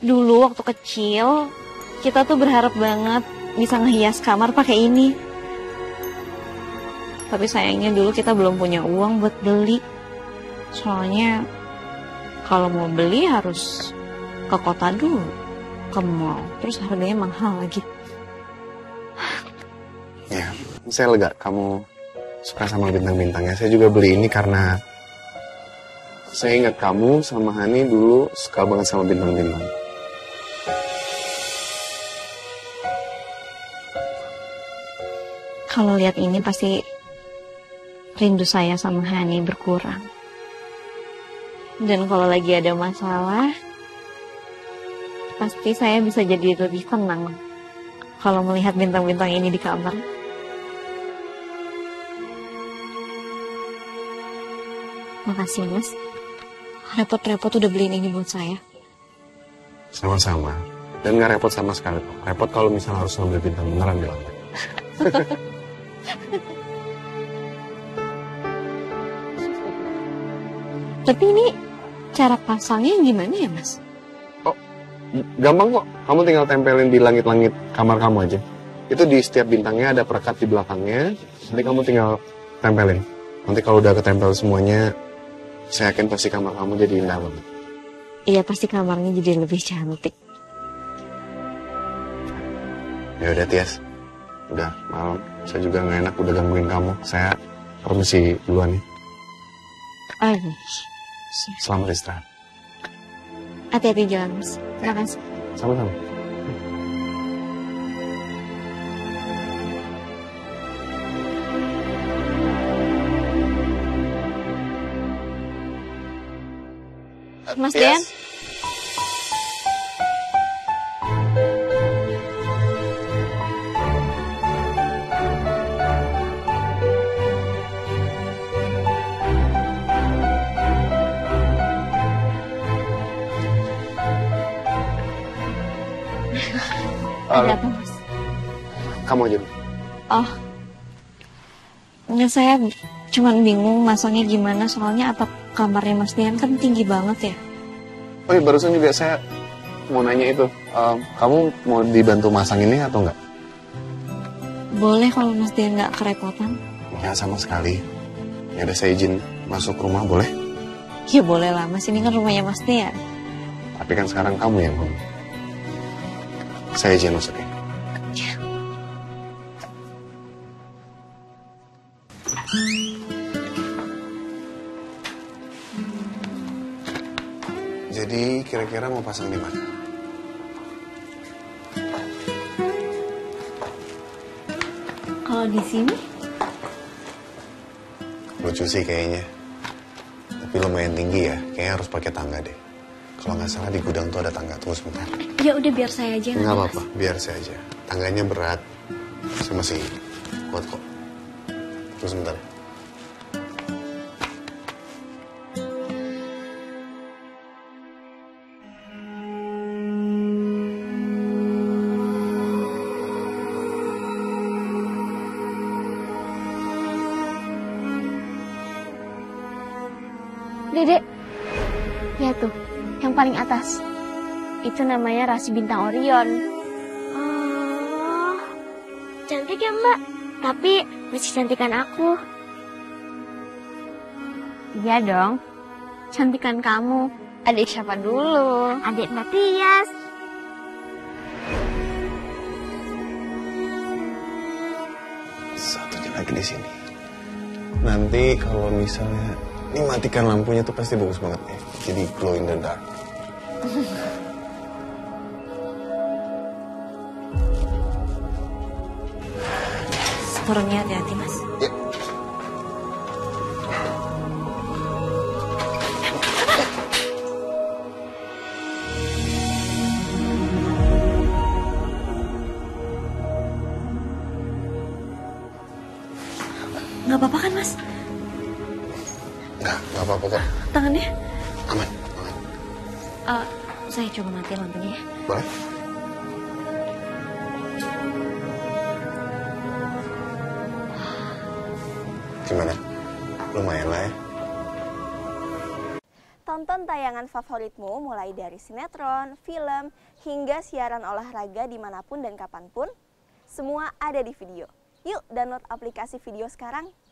Dulu waktu kecil, kita tuh berharap banget bisa ngehias kamar pakai ini. Tapi sayangnya dulu kita belum punya uang buat beli. Soalnya kalau mau beli harus ke kota dulu, ke mall. Terus harganya mahal lagi. Ya, saya lega kamu suka sama bintang-bintangnya. Saya juga beli ini karena saya ingat kamu sama Hani dulu suka banget sama bintang-bintang. Kalau lihat ini pasti rindu saya sama Hani berkurang. Dan kalau lagi ada masalah, pasti saya bisa jadi lebih tenang kalau melihat bintang-bintang ini di kamar. Makasih, Mas. Repot-repot udah beliin ini buat saya. Sama-sama. Dan gak repot sama sekali. Repot kalau misalnya harus ngambil bintang beneran di lantai. Tapi ini cara pasangnya gimana ya, Mas? Oh, gampang kok. Kamu tinggal tempelin di langit-langit kamar kamu aja. Itu di setiap bintangnya ada perekat di belakangnya. Nanti kamu tinggal tempelin. Nanti kalau udah ketempel semuanya, saya yakin pasti kamar kamu jadi indah banget. Iya, pasti kamarnya jadi lebih cantik. Ya udah, Tias. Udah malam, saya juga nggak enak udah gangguin kamu. Saya permisi duluan nih. Aduh. Selamat istirahat. Hati-hati jalan, Mas. Makasih. Sama-sama. Mas Dean. Ada apa, Mas? Kamu aja. Oh, saya cuman bingung masangnya gimana, soalnya atap kamarnya Mas Dean kan tinggi banget ya. Oh iya, barusan juga saya mau nanya itu, kamu mau dibantu masang ini atau enggak? Boleh kalau Mas Dean nggak kerepotan. Ya sama sekali. Ya udah, saya izin masuk rumah boleh? Ya boleh lah, Mas, ini kan rumahnya Mas Dean. Tapi kan sekarang kamu yang mau. Saya Jenos, oke? Ya. Jadi kira-kira mau pasang di mana? Kalau di sini? Lucu sih kayaknya. Tapi lumayan tinggi ya. Kayaknya harus pakai tangga deh. Kalau nggak salah di gudang tuh ada tangga, terus bentar. Ya udah, biar saya aja. Nggak apa-apa, biar saya aja. Tangganya berat, saya masih kuat kok. Terus bentar. Dedek, ya tuh. Yang paling atas itu namanya rasi bintang Orion. Oh, cantik ya, Mbak. Tapi masih cantikan aku. Iya dong, cantikan kamu. Adik siapa dulu? Adik Matias. Satunya lagi di sini. Nanti kalau misalnya ini matikan lampunya tuh pasti bagus banget nih. Jadi glow in the dark. Turunnya hati-hati, Mas. Ya. Nggak apa-apa kan, Mas? Nggak apa-apa kok. Tangannya? Aman, aman. Saya coba matiin lampunya ya. Boleh. Gimana? Lumayan lah ya. Tonton Tonton tayangan favoritmu mulai dari sinetron, film, hingga siaran olahraga dimanapun dan kapanpun. Semua ada di Vidio. Yuk download aplikasi Vidio sekarang.